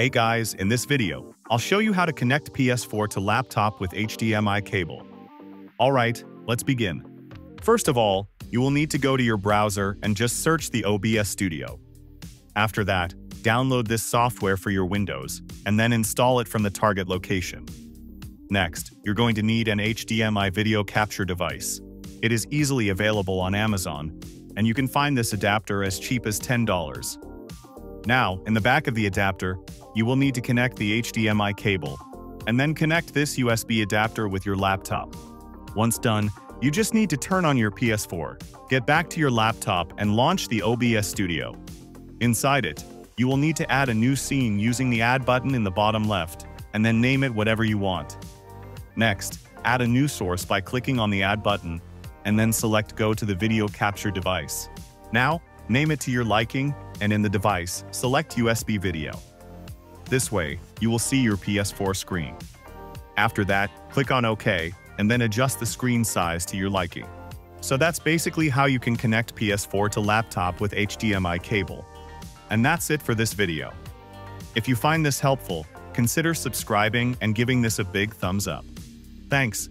Hey guys, in this video, I'll show you how to connect PS4 to laptop with HDMI cable. Alright, let's begin. First of all, you will need to go to your browser and just search the OBS Studio. After that, download this software for your Windows, and then install it from the target location. Next, you're going to need an HDMI video capture device. It is easily available on Amazon, and you can find this adapter as cheap as $10. Now, in the back of the adapter, you will need to connect the HDMI cable, and then connect this USB adapter with your laptop. Once done, you just need to turn on your PS4, get back to your laptop and launch the OBS Studio. Inside it, you will need to add a new scene using the Add button in the bottom left, and then name it whatever you want. Next, add a new source by clicking on the Add button, and then select Go to the video capture device. Now, name it to your liking, and in the device, select USB video. This way, you will see your PS4 screen. After that, click on OK, and then adjust the screen size to your liking. So that's basically how you can connect PS4 to laptop with HDMI cable. And that's it for this video. If you find this helpful, consider subscribing and giving this a big thumbs up. Thanks.